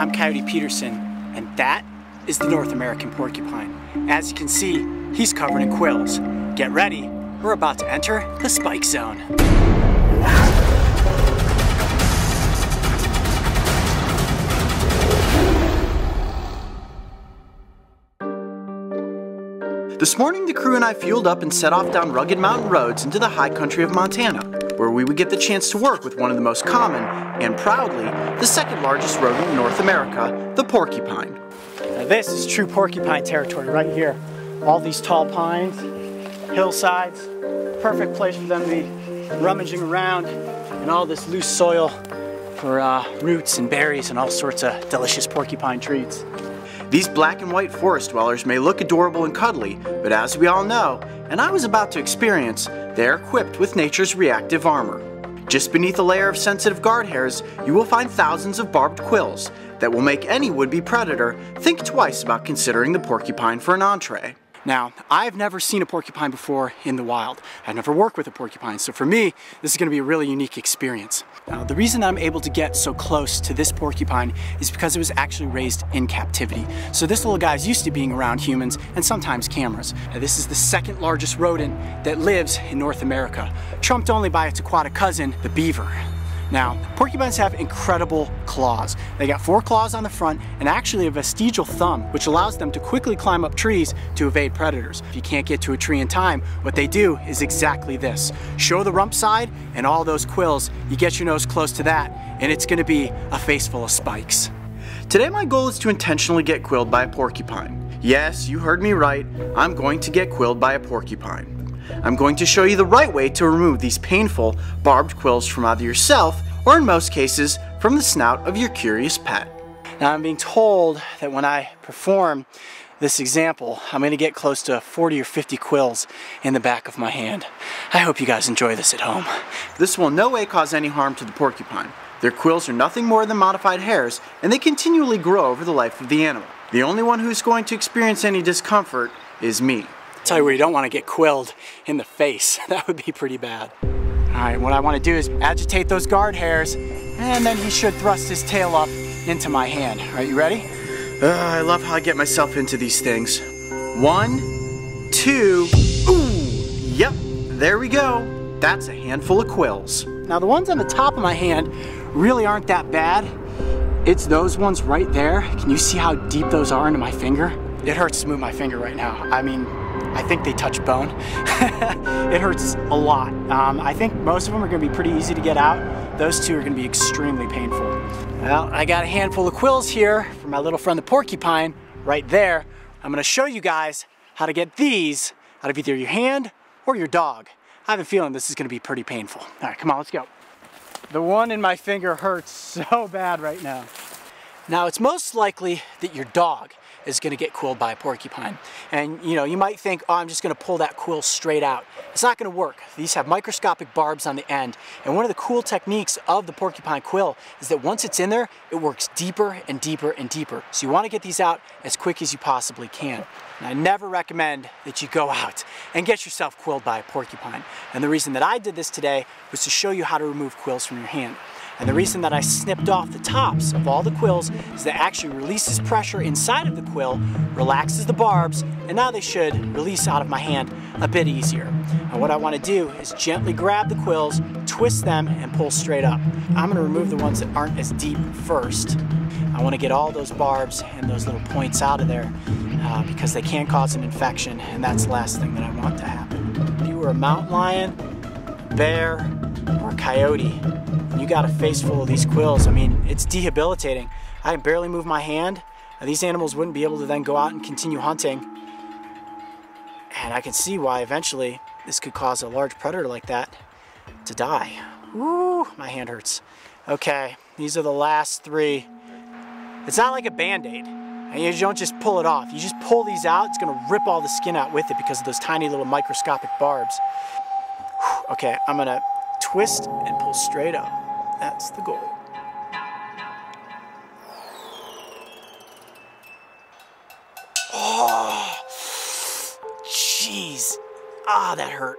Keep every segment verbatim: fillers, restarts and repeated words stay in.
I'm Coyote Peterson, and that is the North American porcupine. As you can see, he's covered in quills. Get ready, we're about to enter the spike zone. This morning, the crew and I fueled up and set off down rugged mountain roads into the high country of Montana, where we would get the chance to work with one of the most common, and proudly, the second largest rodent in North America, the porcupine. Now this is true porcupine territory right here. All these tall pines, hillsides, perfect place for them to be rummaging around, and all this loose soil for uh, roots and berries and all sorts of delicious porcupine treats. These black and white forest dwellers may look adorable and cuddly, but as we all know, and I was about to experience, they are equipped with nature's reactive armor. Just beneath a layer of sensitive guard hairs, you will find thousands of barbed quills that will make any would-be predator think twice about considering the porcupine for an entree. Now, I've never seen a porcupine before in the wild. I've never worked with a porcupine, so for me, this is going to be a really unique experience. Now, the reason I'm able to get so close to this porcupine is because it was actually raised in captivity. So this little guy's used to being around humans and sometimes cameras. Now, this is the second largest rodent that lives in North America, trumped only by its aquatic cousin, the beaver. Now, porcupines have incredible claws. They got four claws on the front and actually a vestigial thumb, which allows them to quickly climb up trees to evade predators. If you can't get to a tree in time, what they do is exactly this. Show the rump side and all those quills. You get your nose close to that, and it's gonna be a face full of spikes. Today, my goal is to intentionally get quilled by a porcupine. Yes, you heard me right. I'm going to get quilled by a porcupine. I'm going to show you the right way to remove these painful barbed quills from either yourself or, in most cases, from the snout of your curious pet. Now, I'm being told that when I perform this example, I'm going to get close to forty or fifty quills in the back of my hand. I hope you guys enjoy this at home. This will in no way cause any harm to the porcupine. Their quills are nothing more than modified hairs, and they continually grow over the life of the animal. The only one who's going to experience any discomfort is me. Tell you where you don't want to get quilled in the face. That would be pretty bad. Alright, what I want to do is agitate those guard hairs, and then he should thrust his tail up into my hand. Alright, you ready? Uh, I love how I get myself into these things. One, two, ooh! Yep, there we go. That's a handful of quills. Now the ones on the top of my hand really aren't that bad. It's those ones right there. Can you see how deep those are into my finger? It hurts to move my finger right now. I mean, I think they touch bone. It hurts a lot. Um, I think most of them are gonna be pretty easy to get out. Those two are gonna be extremely painful. Well, I got a handful of quills here for my little friend the porcupine right there. I'm gonna show you guys how to get these out of either your hand or your dog. I have a feeling this is gonna be pretty painful. All right, come on, let's go. The one in my finger hurts so bad right now. Now, it's most likely that your dog is going to get quilled by a porcupine. And you know, you might think, oh, I'm just going to pull that quill straight out. It's not going to work. These have microscopic barbs on the end. And one of the cool techniques of the porcupine quill is that once it's in there, it works deeper and deeper and deeper. So you want to get these out as quick as you possibly can. And I never recommend that you go out and get yourself quilled by a porcupine. And the reason that I did this today was to show you how to remove quills from your hand. And the reason that I snipped off the tops of all the quills is that it actually releases pressure inside of the quill, relaxes the barbs, and now they should release out of my hand a bit easier. And what I want to do is gently grab the quills, twist them, and pull straight up. I'm going to remove the ones that aren't as deep first. I want to get all those barbs and those little points out of there uh, because they can cause an infection, and that's the last thing that I want to happen. If you were a mountain lion, bear, or coyote, you got a face full of these quills. I mean, it's debilitating. I can barely move my hand. These animals wouldn't be able to then go out and continue hunting. And I can see why eventually this could cause a large predator like that to die. Woo, my hand hurts. Okay, these are the last three. It's not like a Band-Aid. You don't just pull it off. You just pull these out, it's gonna rip all the skin out with it because of those tiny little microscopic barbs. Whew, okay, I'm gonna twist and pull straight up. That's the goal. Oh, jeez. Ah, that hurt.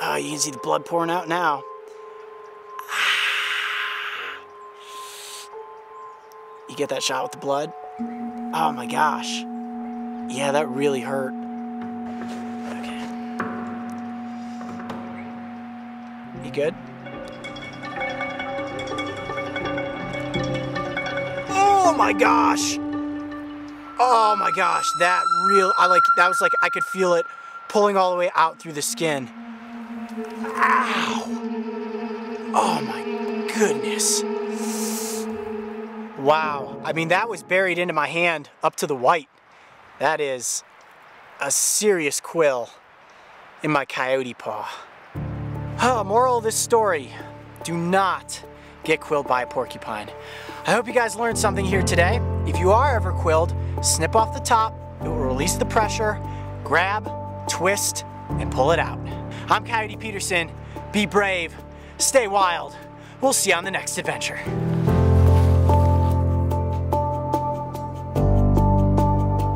Oh, you can see the blood pouring out now. Ah. You get that shot with the blood? Oh my gosh. Yeah, that really hurt. Okay. You good? Oh my gosh. Oh my gosh, that real, I like, that was like, I could feel it pulling all the way out through the skin. Ow. Oh my goodness. Wow, I mean, that was buried into my hand up to the white. That is a serious quill in my coyote paw. Oh, moral of this story, do not get quilled by a porcupine. I hope you guys learned something here today. If you are ever quilled, snip off the top, it will release the pressure, grab, twist, and pull it out. I'm Coyote Peterson. Be brave, stay wild. We'll see you on the next adventure.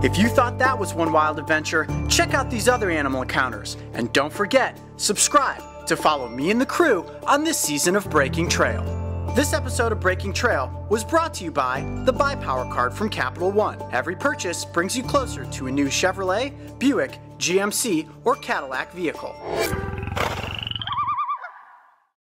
If you thought that was one wild adventure, check out these other animal encounters. And don't forget, subscribe to follow me and the crew on this season of Breaking Trail. This episode of Breaking Trail was brought to you by the Buy Power Card from Capital One. Every purchase brings you closer to a new Chevrolet, Buick, G M C, or Cadillac vehicle.